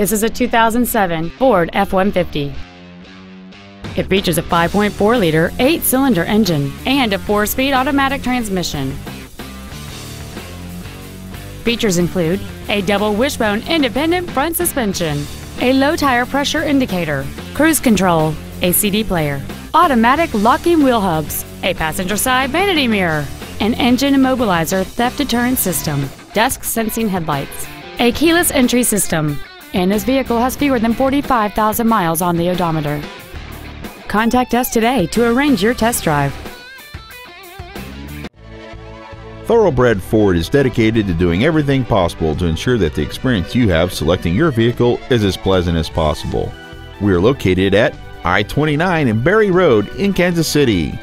This is a 2007 Ford F-150. It features a 5.4-liter, 8-cylinder engine and a 4-speed automatic transmission. Features include a double wishbone independent front suspension, a low tire pressure indicator, cruise control, a CD player, automatic locking wheel hubs, a passenger side vanity mirror, an engine immobilizer theft deterrent system, dusk sensing headlights, a keyless entry system, and this vehicle has fewer than 45,000 miles on the odometer. Contact us today to arrange your test drive. Thoroughbred Ford is dedicated to doing everything possible to ensure that the experience you have selecting your vehicle is as pleasant as possible. We are located at I-29 and Berry Road in Kansas City.